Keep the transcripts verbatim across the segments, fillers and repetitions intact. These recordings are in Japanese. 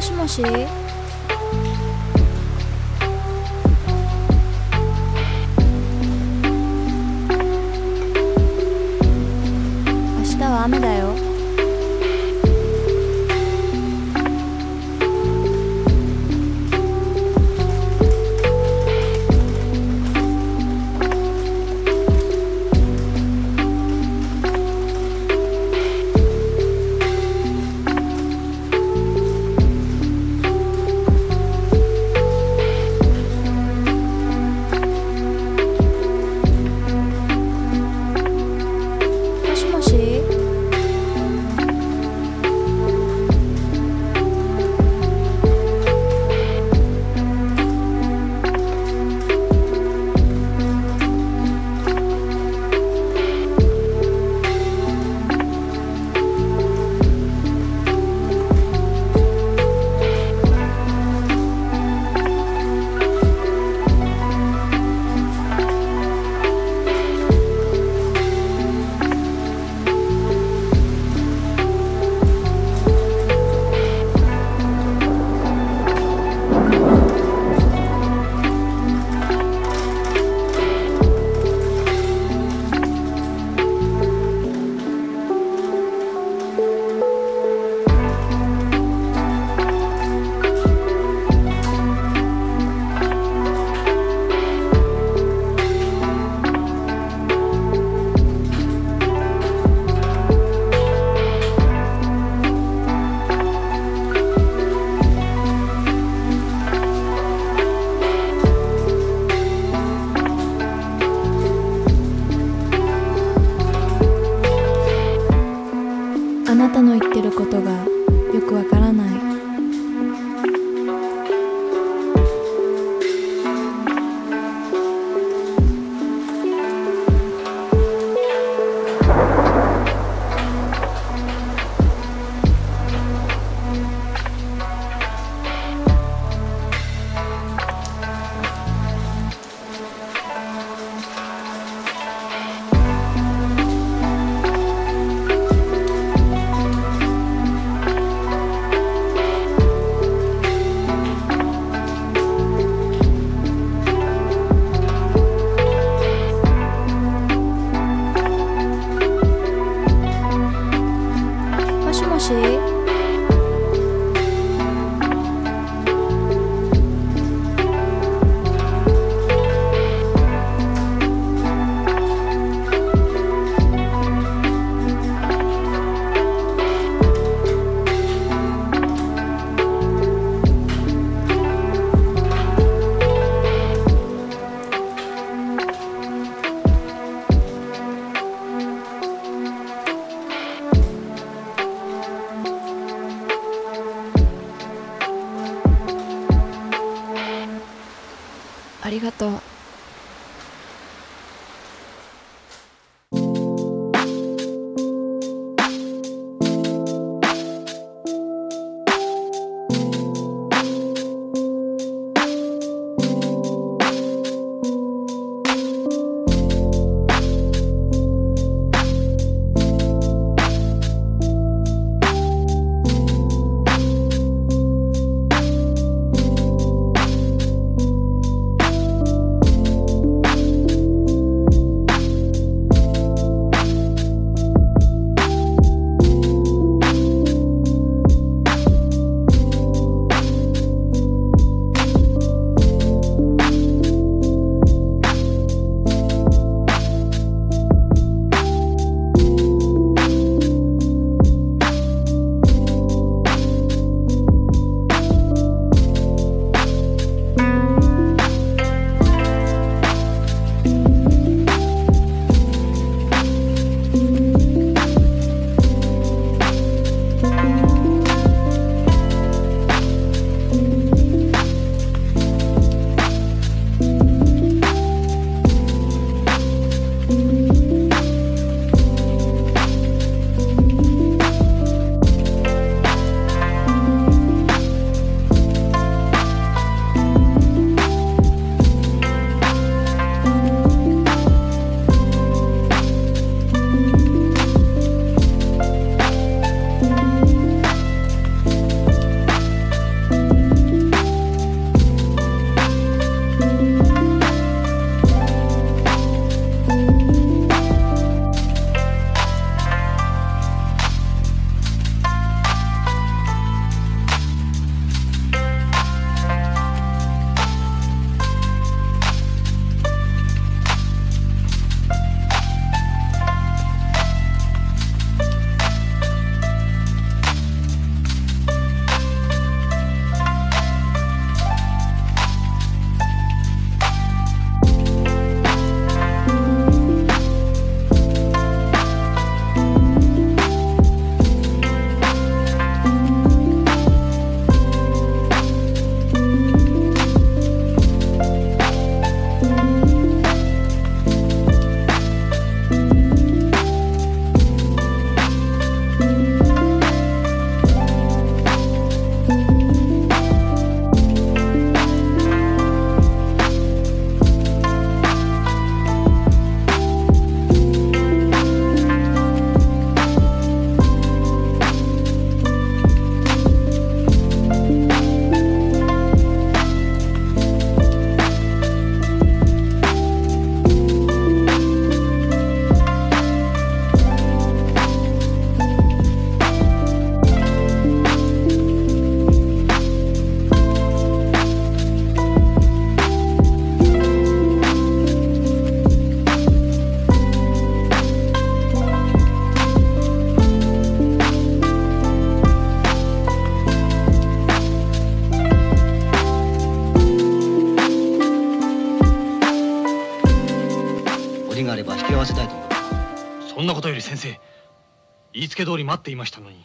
もしもし。明日は雨だよ。あなたの言ってることがよくわからない。ありがとう。ことより先生、言いつけ通り待っていましたのに。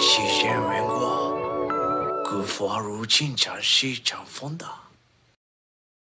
习贤缘过，故法如清强西强风的。